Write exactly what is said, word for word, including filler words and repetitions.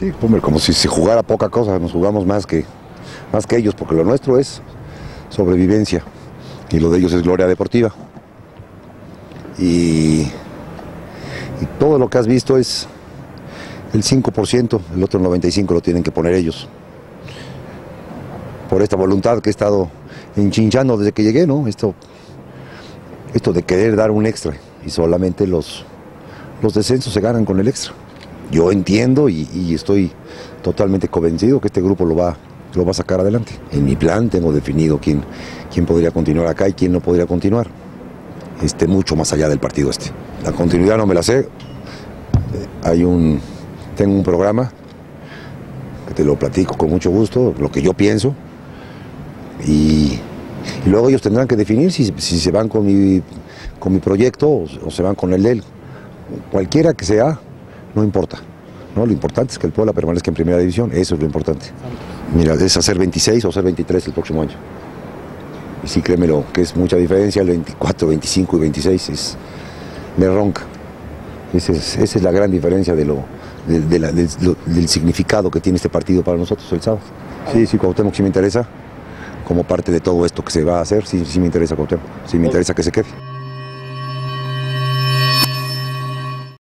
Sí, como si se jugara poca cosa, nos jugamos más que, más que ellos, porque lo nuestro es sobrevivencia y lo de ellos es gloria deportiva. Y, y todo lo que has visto es el cinco por ciento, el otro noventa y cinco por ciento lo tienen que poner ellos. Por esta voluntad que he estado enchinchando desde que llegué, ¿no? Esto, esto de querer dar un extra, y solamente los, los descensos se ganan con el extra. Yo entiendo y, y estoy totalmente convencido que este grupo lo va, lo va a sacar adelante. En mi plan tengo definido quién, quién podría continuar acá y quién no podría continuar, este, mucho más allá del partido este. La continuidad no me la sé, hay un, tengo un programa que te lo platico con mucho gusto, lo que yo pienso, y, y luego ellos tendrán que definir si, si se van con mi, con mi proyecto o, o se van con el de él. Cualquiera que sea, no importa, ¿no? Lo importante es que el Puebla permanezca en primera división, eso es lo importante. Mira, es hacer veintiséis o hacer veintitrés el próximo año. Y sí, créemelo, que es mucha diferencia, el veinticuatro, veinticinco y veintiséis es, me ronca. Esa es, esa es la gran diferencia de lo, de, de la, de, lo, del significado que tiene este partido para nosotros el sábado. Sí, sí, Cuauhtémoc sí me interesa, como parte de todo esto que se va a hacer, sí, sí me interesa Cuauhtémoc, sí me interesa que se quede.